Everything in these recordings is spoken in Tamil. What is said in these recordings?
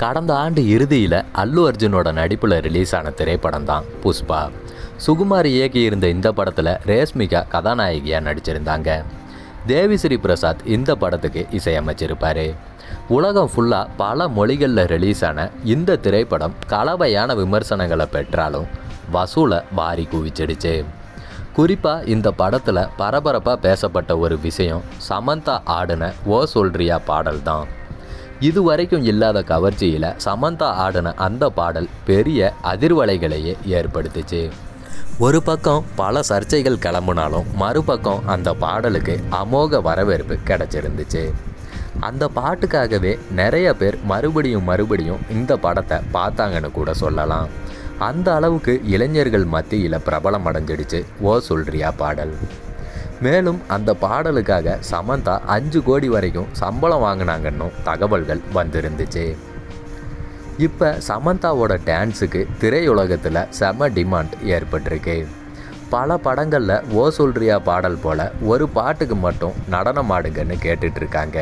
கடந்த ஆண்டு இறுதியில் அல்லு அர்ஜுனோட நடிப்பில் ரிலீஸ் ஆன திரைப்படம் தான் புஷ்பா. சுகுமார் இயக்கியிருந்த இந்த படத்தில் ரேஷ்மிகா கதாநாயகியாக நடிச்சிருந்தாங்க. தேவிஸ்ரீ பிரசாத் இந்த படத்துக்கு இசையமைச்சிருப்பார். உலகம் ஃபுல்லாக பல மொழிகளில் ரிலீஸ் ஆன இந்த திரைப்படம் கலவையான விமர்சனங்களை பெற்றாலும் வசூலை வாரி குவிச்சிடுச்சு. குறிப்பாக இந்த படத்தில் பரபரப்பாக பேசப்பட்ட ஒரு விஷயம் சமந்தா ஆடுன ஓ சொல்றியா பாடல் தான். இது வரைக்கும் இல்லாத கவர்ச்சியில் சமந்தா ஆடுன அந்த பாடல் பெரிய அதிர்வலைகளையே ஏற்படுத்துச்சு. ஒரு பக்கம் பல சர்ச்சைகள் கிளம்புனாலும் மறுபக்கம் அந்த பாடலுக்கு அமோக வரவேற்பு கிடச்சிருந்துச்சு. அந்த பாட்டுக்காகவே நிறைய பேர் மறுபடியும் இந்த படத்தை பார்த்தாங்கன்னு கூட சொல்லலாம். அந்த அளவுக்கு இளைஞர்கள் மத்தியில் பிரபலம் அடைஞ்சிடுச்சு ஓ சொல்றியா பாடல். மேலும் அந்த பாடலுக்காக சமந்தா 5 கோடி வரைக்கும் சம்பளம் வாங்கினாங்கன்னு தகவல்கள் வந்திருந்துச்சு. இப்போ சமந்தாவோட டான்ஸுக்கு திரையுலகத்தில் செம டிமாண்ட் ஏற்பட்டிருக்கு. பல படங்களில் ஓ சொல்றியா பாடல் போல் ஒரு பாட்டுக்கு மட்டும் நடனம் ஆடுங்கன்னு கேட்டுட்ருக்காங்க.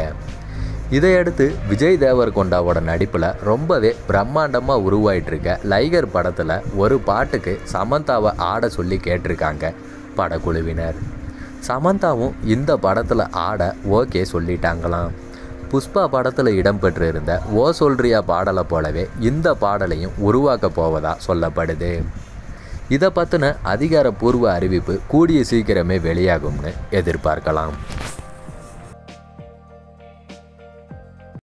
இதையடுத்து விஜய் தேவர்கொண்டாவோட நடிப்பில் ரொம்பவே பிரம்மாண்டமாக உருவாயிட்டிருக்க லைகர் படத்தில் ஒரு பாட்டுக்கு சமந்தாவை ஆட சொல்லி கேட்டிருக்காங்க படக்குழுவினர். சமந்தாவும் இந்த படத்தில் ஆட ஓகே சொல்லிட்டாங்களாம். புஷ்பா படத்தில் இடம்பெற்றிருந்த ஓ சொல்றியா பாடலை போலவே இந்த பாடலையும் உருவாக்க போவதாக சொல்லப்படுது. இதை பற்றின அதிகாரப்பூர்வ அறிவிப்பு கூடிய சீக்கிரமே வெளியாகும்னு எதிர்பார்க்கலாம்.